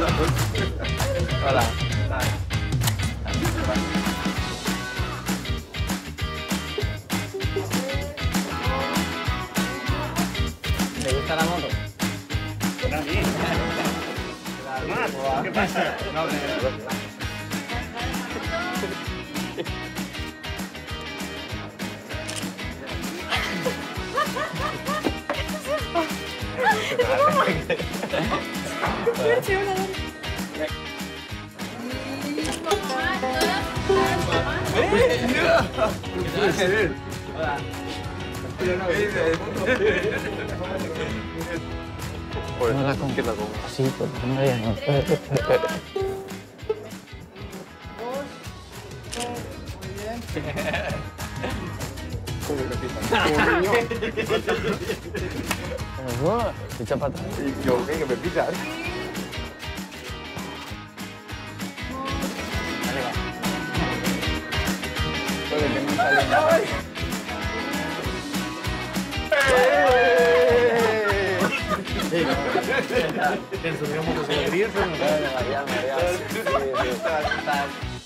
Hola. ¿Te gusta la moto? Para mí. ¿Qué pasa? No, no la como. Así, pues no la como. Muy bien. Como que me pisan. Echa patas. Y yo, que me pisan. Te subimos los